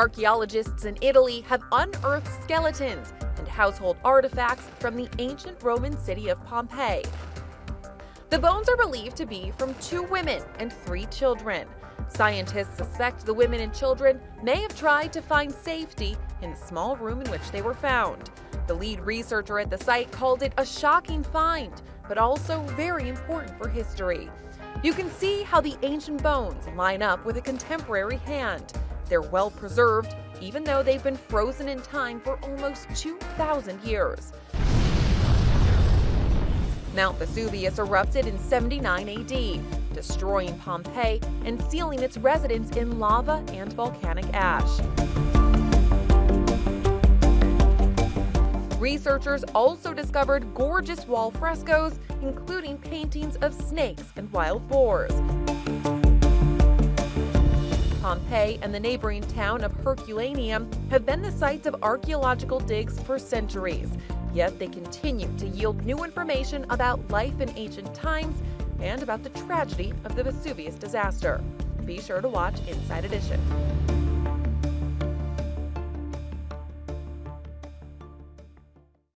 Archaeologists in Italy have unearthed skeletons and household artifacts from the ancient Roman city of Pompeii. The bones are believed to be from 2 women and 3 children. Scientists suspect the women and children may have tried to find safety in the small room in which they were found. The lead researcher at the site called it a shocking find, but also very important for history. You can see how the ancient bones line up with a contemporary hand. They're well preserved, even though they've been frozen in time for almost 2,000 years. Mount Vesuvius erupted in 79 AD, destroying Pompeii and sealing its residents in lava and volcanic ash. Researchers also discovered gorgeous wall frescoes, including paintings of snakes and wild boars. Pompeii and the neighboring town of Herculaneum have been the sites of archaeological digs for centuries. Yet they continue to yield new information about life in ancient times and about the tragedy of the Vesuvius disaster. Be sure to watch Inside Edition.